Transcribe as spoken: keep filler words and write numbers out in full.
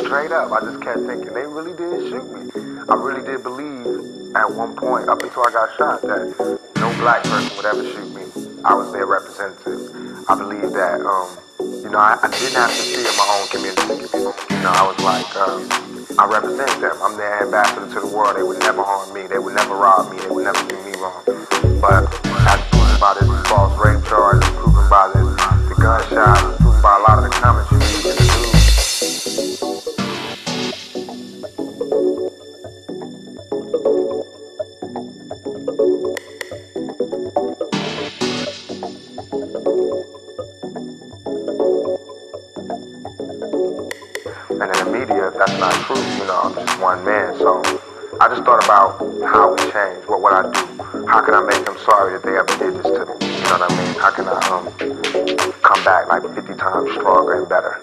Straight up, I just kept thinking they really did shoot me. I really did believe at one point, up until I got shot, that no black person would ever shoot me. I was their representative. I believe that, um, you know, I, I didn't have to fear my own community. You know, I was like, um, I represent them. I'm their ambassador to the world. They would never harm me. They would never rob me. They would never do me wrong. But that's proven by this false rape charge. It's proven by this, the gunshot. It's proven by a lot of the comments you read in the news. And in the media, that's not true. You know, I'm just one man, so I just thought about how we change, what would I do? How can I make them sorry that they ever did this to me? You know what I mean? How can I um, come back like fifty times stronger and better?